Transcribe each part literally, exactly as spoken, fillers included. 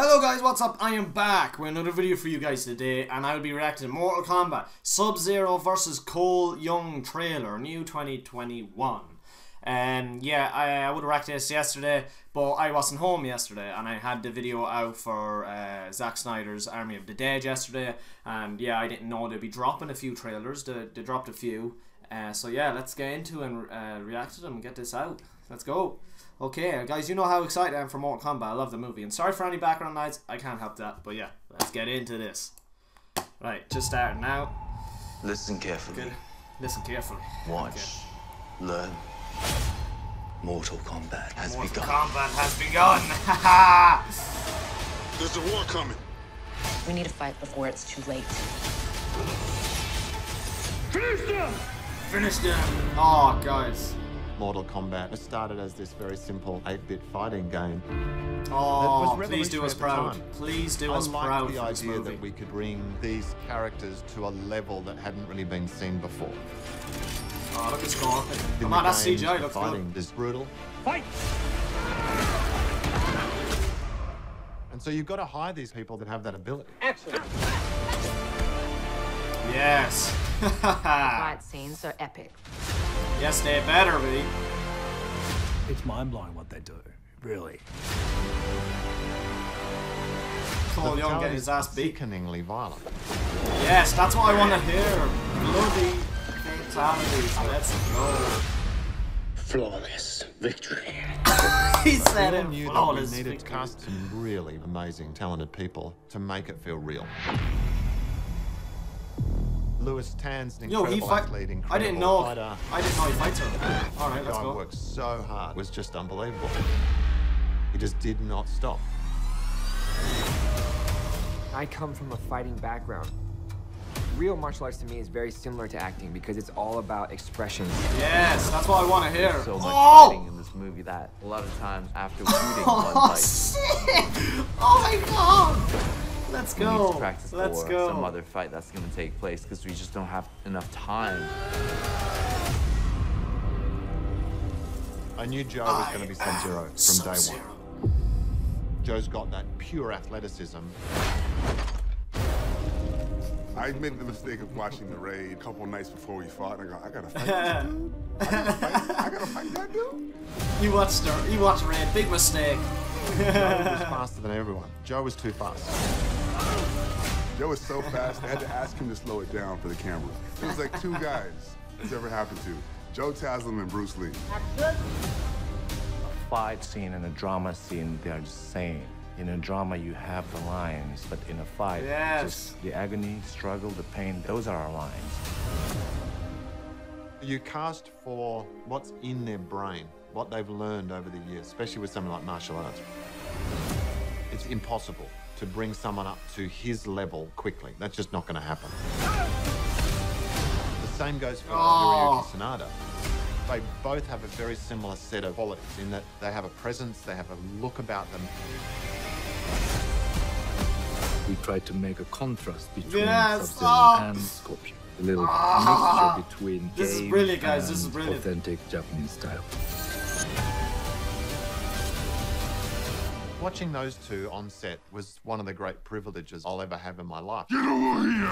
Hello guys, what's up? I am back with another video for you guys today, and I will be reacting to Mortal Kombat Sub-Zero versus Cole Young trailer, new twenty twenty-one. And um, yeah, I, I would have reacted to this yesterday, but I wasn't home yesterday, and I had the video out for uh, Zack Snyder's Army of the Dead yesterday, and yeah, I didn't know they'd be dropping a few trailers. They, they dropped a few, uh, so yeah, let's get into and uh, react to them and get this out. Let's go. Okay, guys, you know how excited I am for Mortal Kombat. I love the movie. And sorry for any background noise. I can't help that. But yeah, let's get into this. Right, just starting now. Listen carefully. Good. Listen carefully. Watch. Okay. Learn. Mortal Kombat has Mortal begun. Mortal Kombat has begun. Haha! There's a war coming. We need to fight before it's too late. Finish them! Finish them! Oh, guys. Mortal Kombat. It started as this very simple eight bit fighting game. Oh, please do us proud. Please do us proud. I like the idea that we could bring these characters to a level that hadn't really been seen before. Oh, look at Scorpion. Come on, that's C G I. Looks good. This brutal fight. And so you've got to hire these people that have that ability. Excellent. Yes. Fight scenes are epic. Yes, they better be. It's mind-blowing what they do, really. Cole Young getting his ass beat. Sickeningly violent. Yes, that's what I want to hear. Bloody fatalities. Let's go. Flawless victory. He said it. Knew that we needed to cast some really amazing, talented people to make it feel real. Lewis Tan's an incredible Yo, he fight athlete, incredible I didn't know. Fighter. I didn't know he fights her. All right, let's go. Worked so hard. It was just unbelievable. He just did not stop. I come from a fighting background. Real martial arts to me is very similar to acting because it's all about expression. Yes, that's what I want to hear. There's so much oh! fighting in this movie that a lot of times after shooting one fight. Oh shit! Oh my god! Let's go. We need to practice Let's for go. some other fight that's going to take place because we just don't have enough time. I knew Joe I was going to be Sub-Zero from Sub-Zero. day one. Joe's got that pure athleticism. I made the mistake of watching The Raid a couple nights before we fought, and I go, I gotta fight that dude. I gotta fight, I gotta fight that dude. You watched the, you watched Raid, big mistake. Joe was faster than everyone. Joe was too fast. Joe was so fast, they had to ask him to slow it down for the camera. It was like two guys it's ever happened to. Joe Taslim and Bruce Lee. A fight scene and a drama scene, they are the same. In a drama, you have the lines, but in a fight, yes. just the agony, struggle, the pain, those are our lines. You cast for what's in their brain, what they've learned over the years, especially with something like martial arts. It's impossible to bring someone up to his level quickly. That's just not going to happen. The same goes for oh. Hiroyuki Sanada. They both have a very similar set of qualities in that they have a presence, they have a look about them. We tried to make a contrast between yes. Sub-Zero oh. and Scorpion. A little ah. mixture between this game is brilliant, guys. This is brilliant. Authentic Japanese style. Watching those two on set was one of the great privileges I'll ever have in my life. Get over here!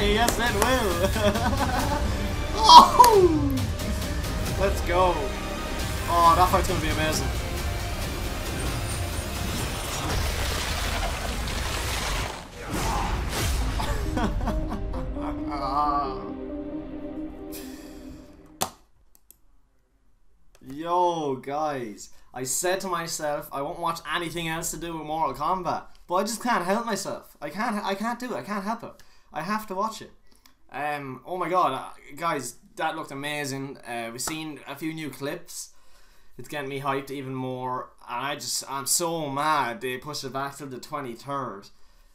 Yes, it will! Oh! Let's go! Oh, that fight's gonna be amazing. Yo, guys, I said to myself I won't watch anything else to do with Mortal Kombat, but I just can't help myself. I can't I can't do it. I can't help it. I have to watch it. Um oh my god, guys, that looked amazing. Uh, we've seen a few new clips. It's getting me hyped even more, and I just I'm so mad they pushed it back to the twenty-third.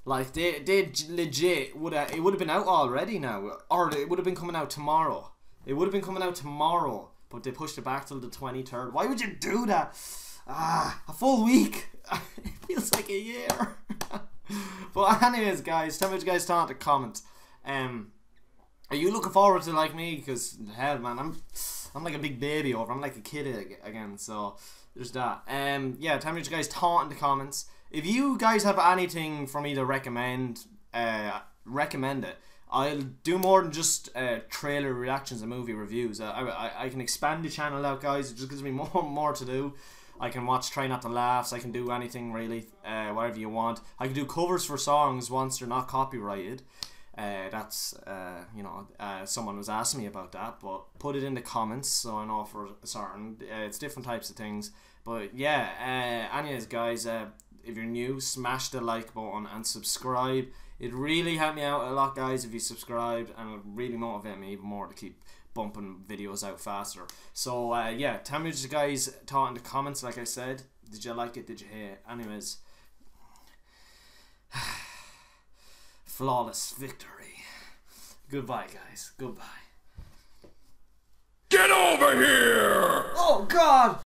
Like they they legit would have, it would have been out already now, or it would have been coming out tomorrow. It would have been coming out tomorrow. But they pushed it back till the twenty-third. Why would you do that? Ah, a full week. It feels like a year. But anyways, guys, tell me what you guys thought in the comments. Um, are you looking forward to like me? Because hell, man, I'm I'm like a big baby over. I'm like a kid again. So there's that. Um, yeah, tell me what you guys thought in the comments. If you guys have anything for me to recommend, uh, recommend it. I'll do more than just uh, trailer reactions and movie reviews. Uh, I, I I can expand the channel out, guys. It just gives me more more to do. I can watch Try Not to Laugh. So I can do anything really, uh, whatever you want. I can do covers for songs once they're not copyrighted. Uh, that's uh, you know, uh, someone was asking me about that, but put it in the comments so I know for certain. Uh, it's different types of things, but yeah. Uh, anyways, guys, uh, if you're new, smash the like button and subscribe. It really helped me out a lot, guys, if you subscribed, and it really motivated me even more to keep bumping videos out faster. So, uh, yeah, tell me what you guys thought in the comments, like I said. Did you like it? Did you hate it? Anyways. Flawless victory. Goodbye, guys. Goodbye. Get over here! Oh, God!